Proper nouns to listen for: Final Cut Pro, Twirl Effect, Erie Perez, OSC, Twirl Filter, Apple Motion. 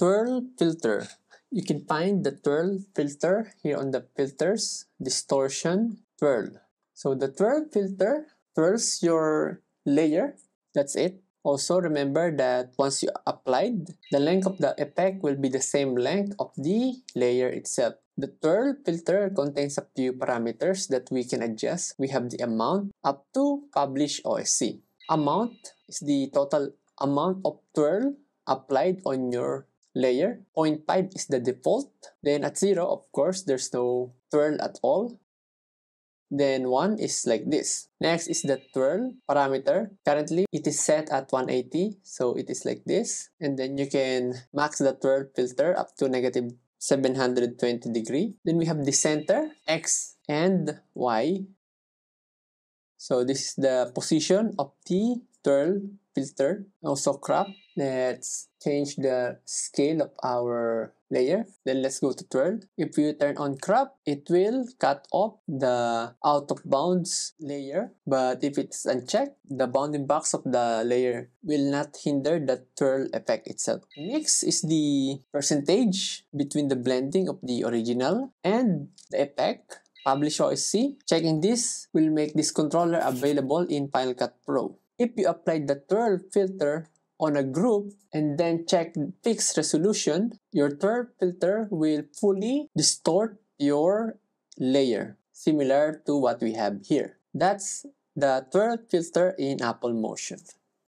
Twirl Filter. You can find the Twirl Filter here on the Filters, Distortion, Twirl. So the Twirl Filter twirls your layer, that's it. Also remember that once you applied, the length of the effect will be the same length of the layer itself. The Twirl Filter contains a few parameters that we can adjust. We have the amount up to publish OSC. Amount is the total amount of twirl applied on your layer. 0.5 is the default. Then at 0, of course, there's no twirl at all. Then 1 is like this. Next is the twirl parameter. Currently, it is set at 180, so it is like this. And then you can max the twirl filter up to negative 720 degree. Then we have the center, X and Y. So this is the position of the twirl filter. Also crop. Let's change the scale of our layer. Then let's go to twirl. If you turn on crop, it will cut off the out of bounds layer. But if it's unchecked, the bounding box of the layer will not hinder the twirl effect itself. Next is the percentage between the blending of the original and the effect. Publish OSC. Checking this will make this controller available in Final Cut Pro. If you apply the twirl filter on a group and then check fixed resolution, your twirl filter will fully distort your layer, similar to what we have here. That's the twirl filter in Apple Motion.